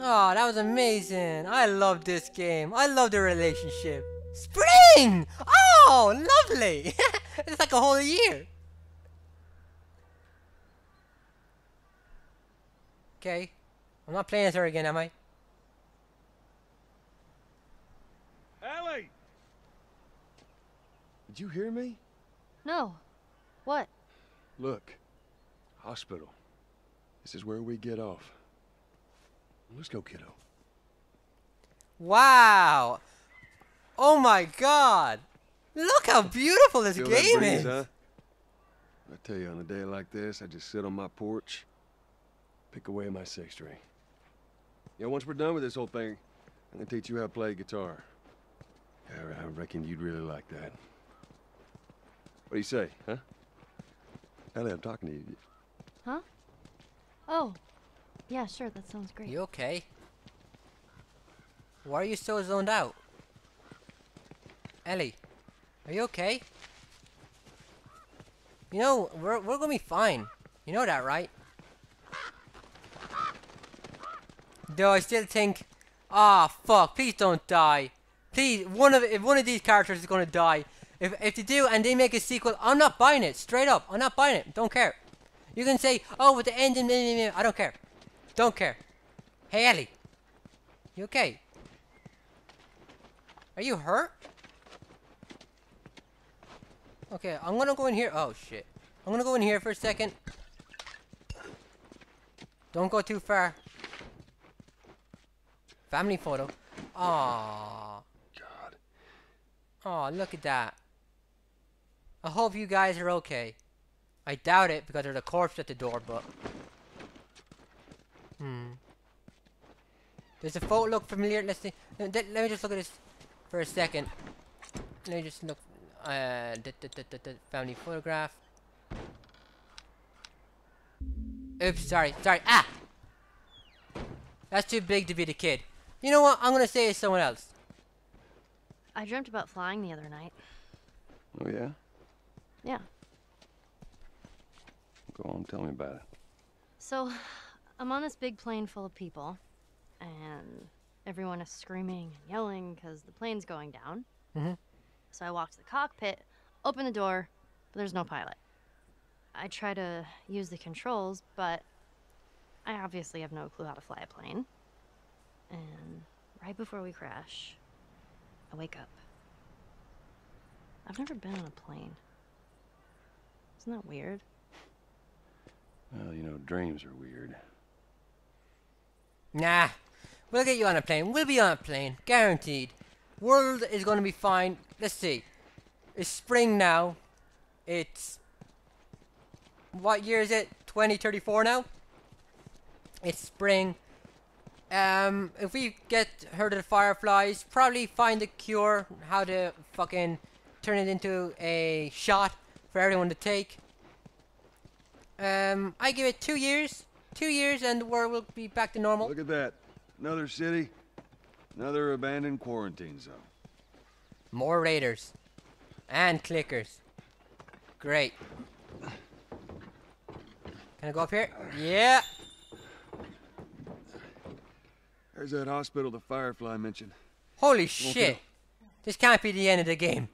Oh, that was amazing. I love this game. I love the relationship. Spring! Oh, lovely! It's like a whole year. Okay. I'm not playing as her again, am I? Ellie! Did you hear me? No. What? Look. Hospital. This is where we get off. Let's go, kiddo. Wow! Oh my God! Look how beautiful this game is! Huh? I tell you, on a day like this, I just sit on my porch, pick away my six string. Yeah, once we're done with this whole thing, I'm gonna teach you how to play guitar. Yeah, I reckon you'd really like that. What do you say, huh? Ellie, I'm talking to you. Huh? Oh. Yeah, sure, that sounds great. You okay? Why are you so zoned out? Ellie, are you okay? You know, we're gonna be fine. You know that, right? Though I still think, ah, fuck, please don't die. Please, if one of these characters is gonna die. If they do and they make a sequel, I'm not buying it. Straight up, I'm not buying it. Don't care. You can say, oh, with the ending, I don't care. Don't care. Hey, Ellie. You okay? Are you hurt? Okay, I'm gonna go in here. Oh, shit. I'm gonna go in here for a second. Don't go too far. Family photo. Aww. God. Aw, look at that. I hope you guys are okay. I doubt it because there's a corpse at the door, but... Does the photo look familiar? Let's see. Let me just look at this for a second. Let me just look. The family photograph. Oops, sorry. Ah! That's too big to be the kid. You know what? I'm gonna say it's someone else. I dreamt about flying the other night. Oh, yeah? Yeah. Go on, tell me about it. So, I'm on this big plane full of people, and everyone is screaming and yelling because the plane's going down. So I walk to the cockpit, open the door, but there's no pilot. I try to use the controls, but I obviously have no clue how to fly a plane. And right before we crash, I wake up. I've never been on a plane. Isn't that weird? Well, you know, dreams are weird. Nah, we'll get you on a plane. We'll be on a plane, guaranteed. World is gonna be fine. Let's see. It's spring now. It's... what year is it? 2034 now? It's spring. If we get her to the Fireflies, probably find the cure, how to fucking turn it into a shot for everyone to take. I give it 2 years. 2 years and the world will be back to normal. Look at that. Another city. Another abandoned quarantine zone. More raiders. And clickers. Great. Can I go up here? Yeah. There's that hospital the Firefly mentioned. Holy shit. This can't be the end of the game.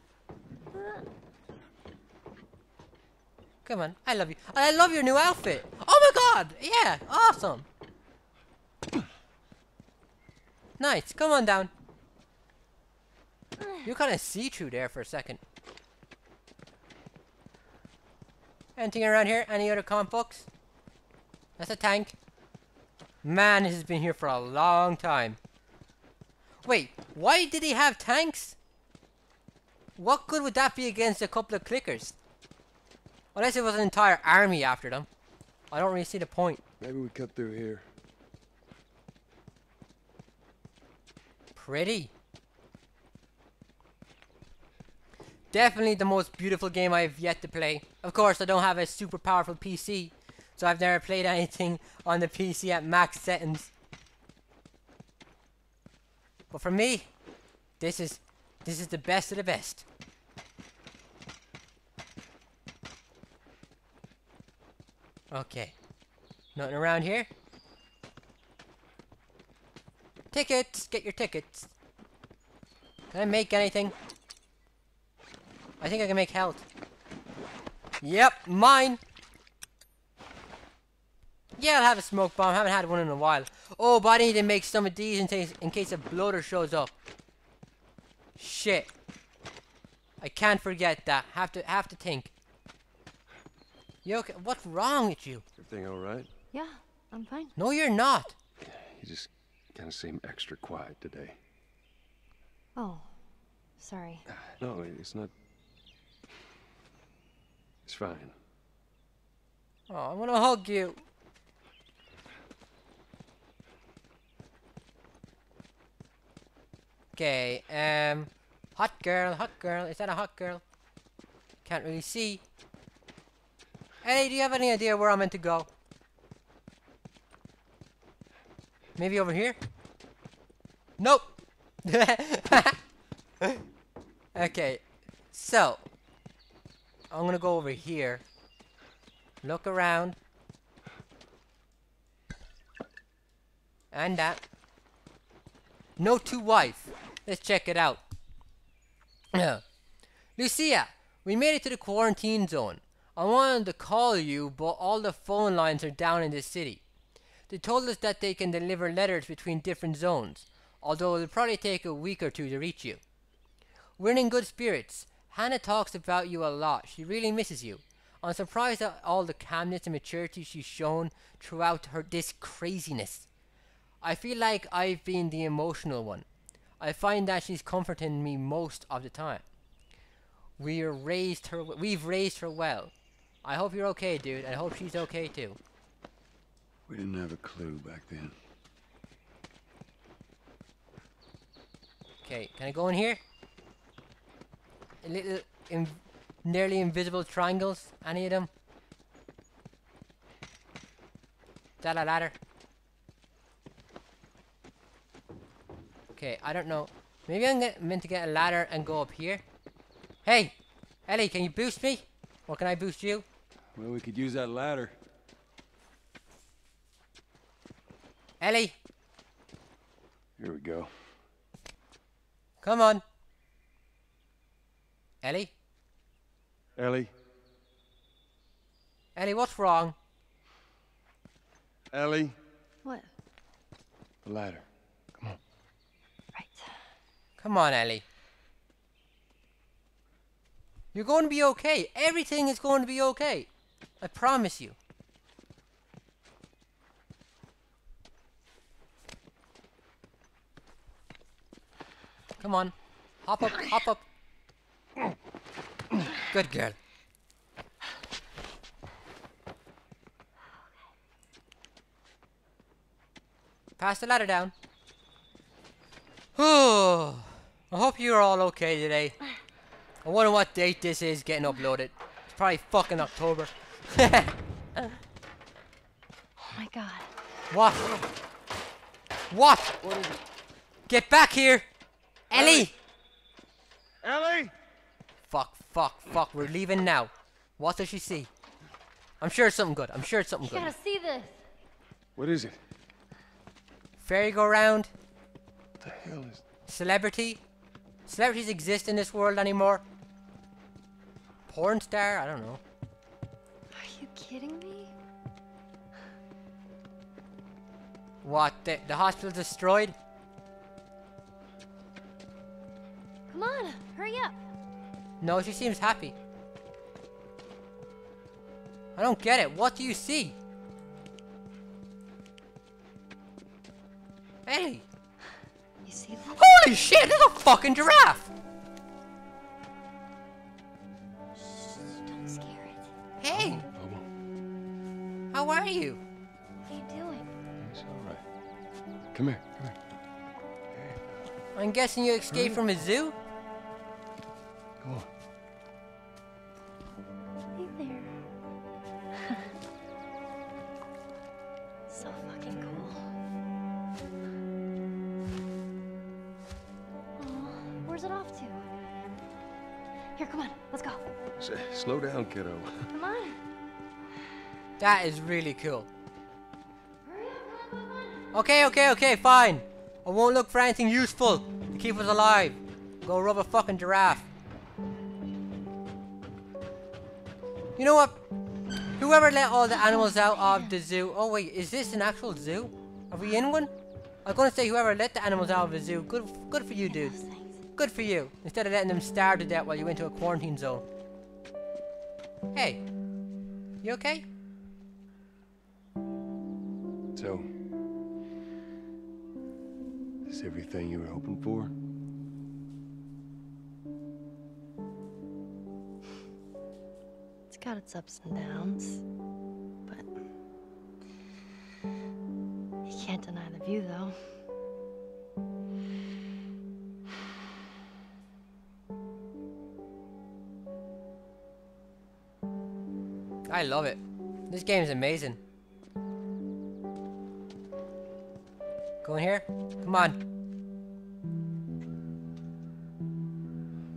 Come on, I love you. I love your new outfit. Oh my God, yeah, awesome. Nice, come on down. You kind of see through there for a second. Anything around here? Any other comp books? That's a tank. Man, this has been here for a long time. Wait, why did he have tanks? What good would that be against a couple of clickers? Unless it was an entire army after them. I don't really see the point. Maybe we cut through here. Pretty. Definitely the most beautiful game I've yet to play. Of course, I don't have a super powerful PC, so I've never played anything on the PC at max settings. But for me, this is the best of the best. Okay. Nothing around here? Tickets! Get your tickets! Can I make anything? I think I can make health. Yep, mine! Yeah, I'll have a smoke bomb. I haven't had one in a while. Oh, but I need to make some of these in case a bloater shows up. Shit. I can't forget that. Have to think. You okay? What's wrong with you? Everything all right? Yeah, I'm fine. No, you're not. You just kind of seem extra quiet today. Oh, sorry. No, it's not. It's fine. Oh, I want to hug you. Okay, hot girl, is that a hot girl? Can't really see. Hey, do you have any idea where I'm meant to go? Maybe over here? Nope! Okay, so I'm gonna go over here. Look around. And that. No to wife. Let's check it out. Lucia, we made it to the quarantine zone. I wanted to call you, but all the phone lines are down in this city. They told us that they can deliver letters between different zones, although it'll probably take a week or two to reach you. We're in good spirits. Hannah talks about you a lot. She really misses you. I'm surprised at all the calmness and maturity she's shown throughout this craziness. I feel like I've been the emotional one. I find that she's comforting me most of the time. We've raised her well. I hope you're okay, dude. I hope she's okay too. We didn't have a clue back then. Okay, can I go in here? A little nearly invisible triangles. Any of them? Is that a ladder? Okay, I don't know. Maybe I'm meant to get a ladder and go up here. Hey, Ellie, can you boost me? Or can I boost you? Well, we could use that ladder. Ellie. Here we go. Come on. Ellie? Ellie? Ellie, what's wrong? Ellie? What? The ladder. Come on, Ellie. You're going to be okay. Everything is going to be okay. I promise you. Come on. Hop up, hop up. Good girl. Pass the ladder down. Oh. I hope you're all okay today. I wonder what date this is getting uploaded. It's probably fucking October. Oh my god. What? What? What is it? Get back here! Ellie! Ellie! Fuck, fuck, fuck. We're leaving now. What does she see? I'm sure it's something good. I'm sure it's something good. You gotta see this. What is it? Merry-go-round. What the hell is... Celebrity? Celebrities exist in this world anymore. Porn star? I don't know. Are you kidding me? What? The hospital's destroyed? Come on, hurry up. No, she seems happy. I don't get it. What do you see? Hey! You see that? Holy shit, there's a fucking giraffe! Shh, don't scare it. Hey! Come on. How are you? What are you doing? It's alright. Come here, come here. I'm guessing you escaped from a zoo? Come on. Hey there. So fucking cool. Where's it off to? Here, come on, let's go. Slow down, kiddo. Come on. That is really cool. Hurry up, come on, come on. Okay, fine. I won't look for anything useful to keep us alive. Go rob a fucking giraffe. You know what? Whoever let all the animals out of the zoo... Oh wait, is this an actual zoo? Are we in one? I was gonna say whoever let the animals out of the zoo, good for you, dude. Good for you. Instead of letting them starve to death while you went to a quarantine zone. Hey. You okay? So... is this everything you were hoping for? It's got its ups and downs, but you can't deny the view, though. I love it. This game is amazing. Go in here? Come on.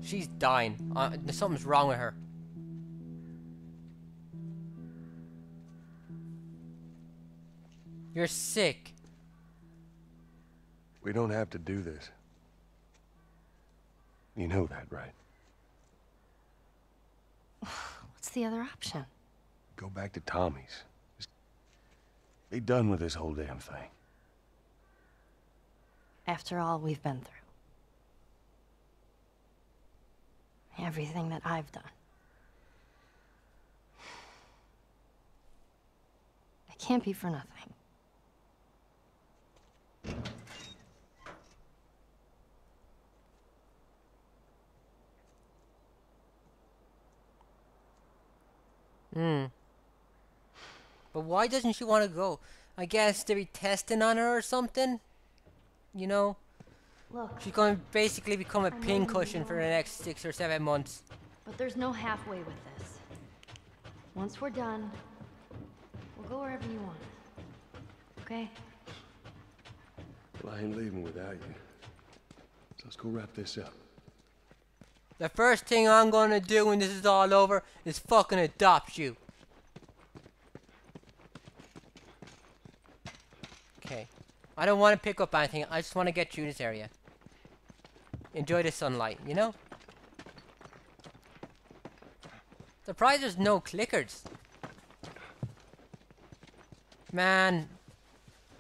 She's dying. Something's wrong with her. You're sick. We don't have to do this. You know that, right? What's the other option? Go back to Tommy's. Just be done with this whole damn thing. After all we've been through. Everything that I've done. It can't be for nothing. But why doesn't she want to go? I guess to be testing on her or something? You know, look, she's going to basically become a pincushion for the next 6 or 7 months. But there's no halfway with this. Once we're done, we'll go wherever you want. Okay? Well, I ain't leaving without you. So let's go wrap this up. The first thing I'm going to do when this is all over is fucking adopt you. Okay. I don't want to pick up anything. I just want to get you this area. Enjoy the sunlight, you know? Surprised there's no clickers. Man.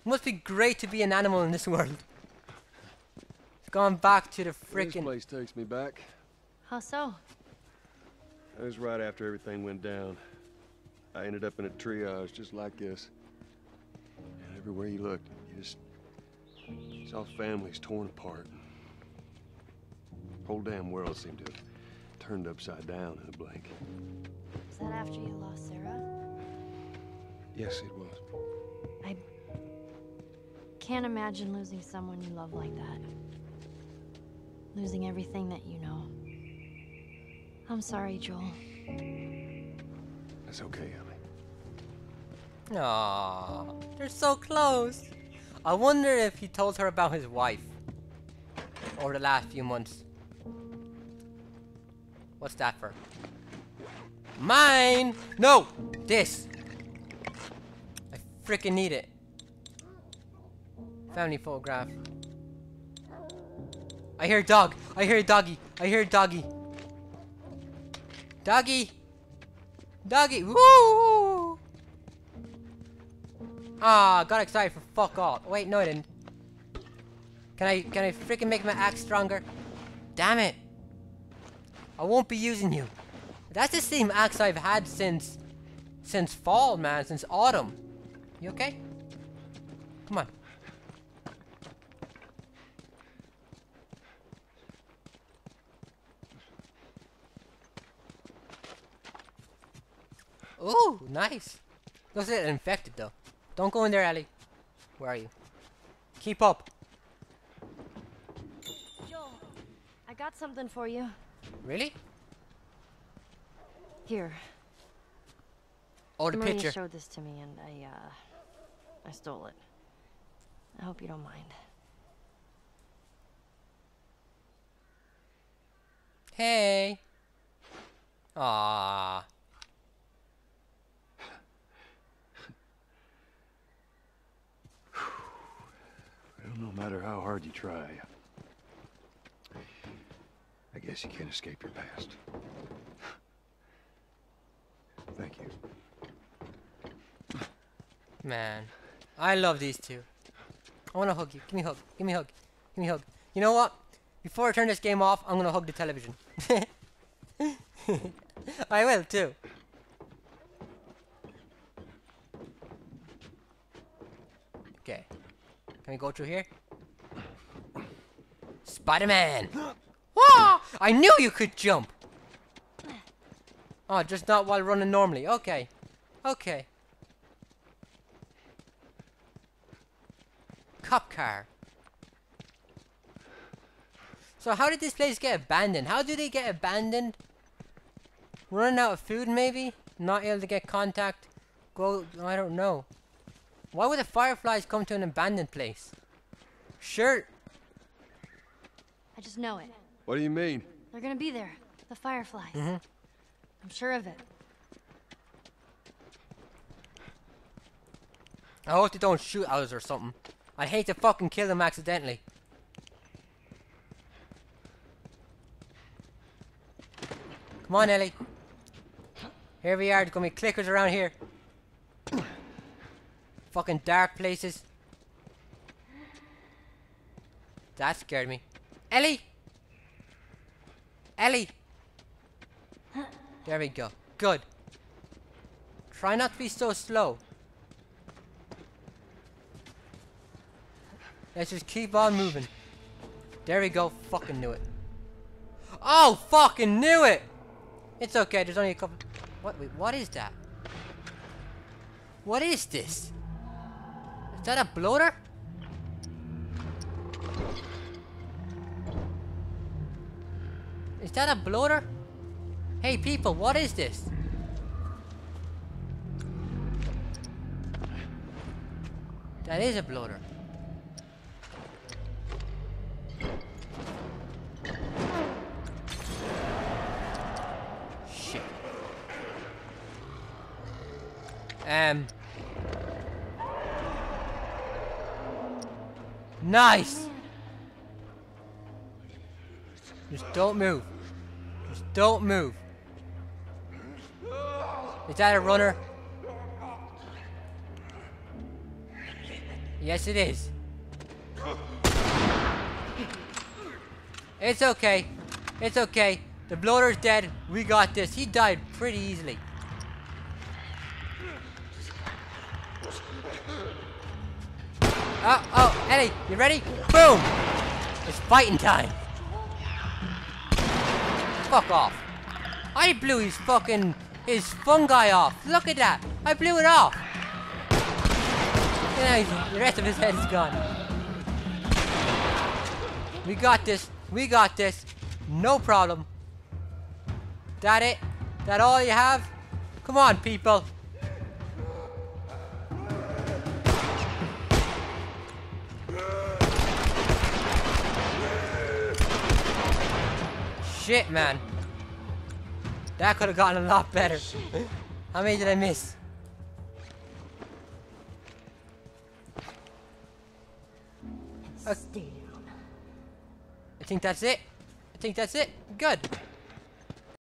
It must be great to be an animal in this world. It's gone back to the frickin'... This place takes me back. How so? It was right after everything went down. I ended up in a triage just like this. And everywhere you looked, you just... saw families torn apart. The whole damn world seemed to have turned upside down in a blink. Was that after you lost Sarah? Yes, it was. I can't imagine losing someone you love like that. Losing everything that you know. I'm sorry, Joel. That's okay, Ellie. Aww, they're so close. I wonder if he told her about his wife over the last few months. What's that for? Mine! No! This! I freaking need it. Family photograph. I hear a dog! I hear a doggy! I hear a doggy! Doggy! Doggy! Woo! Ah, got excited for fuck all. Wait, no I didn't. Can I freaking make my axe stronger? Damn it! I won't be using you. That's the same axe I've had since fall, man, since autumn. You okay? Come on. Ooh, nice. Looks like it's infected though. Don't go in there, Ellie. Where are you? Keep up. Joel, I got something for you. Really? Here. Oh, the picture. Maria showed this to me, and I stole it. I hope you don't mind. Hey. Ah. I matter how hard you try. I guess you can't escape your past. Thank you. Man, I love these two. I want to hug you. Give me a hug. Give me a hug. Give me a hug. You know what? Before I turn this game off, I'm going to hug the television. I will, too. Okay. Can we go through here? Spider-Man! Whoa! I knew you could jump! Oh, just not while running normally. Okay. Okay. Cop car. So how did this place get abandoned? How do they get abandoned? Running out of food, maybe? Not able to get contact? Go... I don't know. Why would the Fireflies come to an abandoned place? Sure. I just know it. What do you mean? They're gonna be there. The Fireflies. Mm-hmm. I'm sure of it. I hope they don't shoot at us or something. I'd hate to fucking kill them accidentally. Come on, Ellie. Here we are. There's gonna be clickers around here. Fucking dark places. That scared me. Ellie! Ellie! There we go. Good. Try not to be so slow. Let's just keep on moving. There we go. Fucking knew it. Oh, fucking knew it! It's okay, there's only a couple... What? Wait, what is that? What is this? Is that a bloater? Is that a bloater? Hey people, what is this? That is a bloater. Nice! Just don't move. Just don't move. Is that a runner? Yes, it is. It's okay. It's okay. The bloater's dead. We got this. He died pretty easily. Oh, oh, Ellie, you ready? Boom! It's fighting time. Fuck off. I blew his fucking, his fungi off. Look at that. I blew it off. And the rest of his head is gone. We got this. We got this. No problem. That it? That all you have? Come on, people. Shit, man. That could have gotten a lot better. How many did I miss? I think that's it. I think that's it. Good.